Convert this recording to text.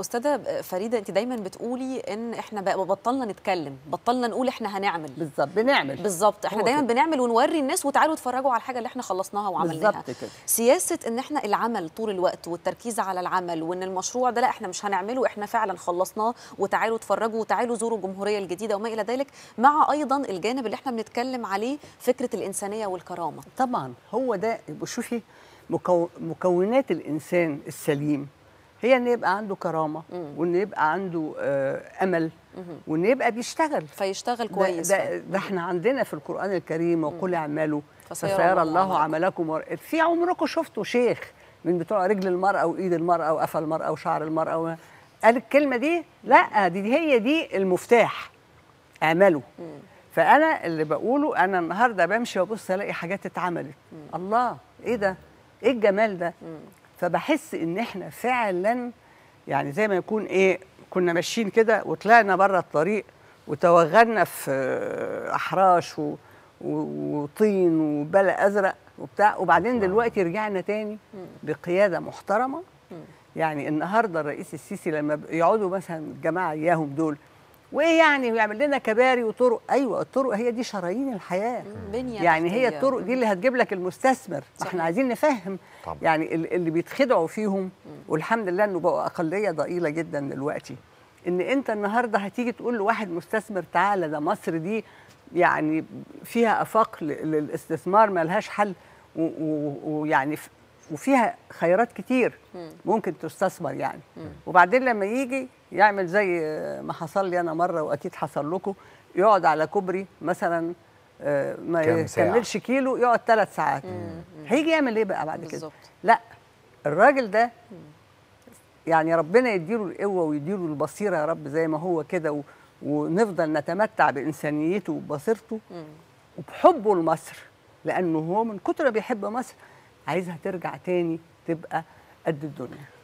استاذه فريده، انت دايما بتقولي ان احنا بطلنا نتكلم، بطلنا نقول احنا هنعمل. بالظبط، بنعمل. بالظبط، احنا دايما بنعمل ونوري الناس وتعالوا اتفرجوا على الحاجه اللي احنا خلصناها وعملناها. بالظبط كده. سياسه ان احنا العمل طول الوقت والتركيز على العمل، وان المشروع ده لا احنا مش هنعمله، احنا فعلا خلصناه وتعالوا اتفرجوا وتعالوا زوروا الجمهوريه الجديده وما الى ذلك، مع ايضا الجانب اللي احنا بنتكلم عليه فكره الانسانيه والكرامه. طبعا هو ده. شوفي مكونات الانسان السليم هي ان يبقى عنده كرامه، وان يبقى عنده امل، وان يبقى بيشتغل فيشتغل كويس. ده احنا عندنا في القران الكريم: وقل اعملوا فسيرى الله عملكم. في عمركم شفتوا شيخ من بتوع رجل المراه وايد المراه وقفا المراه وشعر المراه قال الكلمه دي؟ لا، دي هي دي المفتاح، اعملوا. فانا اللي بقوله، انا النهارده بمشي وابص الاقي حاجات اتعملت، الله، ايه ده، ايه الجمال ده. فبحس ان احنا فعلا يعني زي ما يكون ايه، كنا ماشيين كده وطلعنا بره الطريق وتوغلنا في احراش وطين وبلق ازرق وبتاع، وبعدين دلوقتي رجعنا تاني بقياده محترمه. يعني النهارده الرئيس السيسي لما يقعدوا مثلا الجماعه اياهم دول، وايه يعني ويعمل لنا كباري وطرق. ايوه، الطرق هي دي شرايين الحياه، يعني هي الطرق دي اللي هتجيب لك المستثمر. احنا عايزين نفهم طبعا. يعني اللي بيتخدعوا فيهم، والحمد لله انه بقوا اقليه ضئيله جدا دلوقتي، ان انت النهارده هتيجي تقول لواحد مستثمر تعالى ده مصر دي يعني فيها افاق للاستثمار ما لهاش حل، ويعني وفيها خيرات كتير ممكن تستثمر يعني. وبعدين لما يجي يعمل زي ما حصل لي انا مره، واكيد حصل لكم، يقعد على كوبري مثلا ما يكملش كيلو، يقعد 3 ساعات، هيجي يعمل ايه بقى بعد كده؟ لا، الراجل ده يعني ربنا يديله القوه ويديله البصيره يا رب زي ما هو كده، ونفضل نتمتع بانسانيته وبصيرته وبحبه لمصر، لانه هو من كتر ما بيحب مصر عايزها ترجع تاني تبقى قد الدنيا.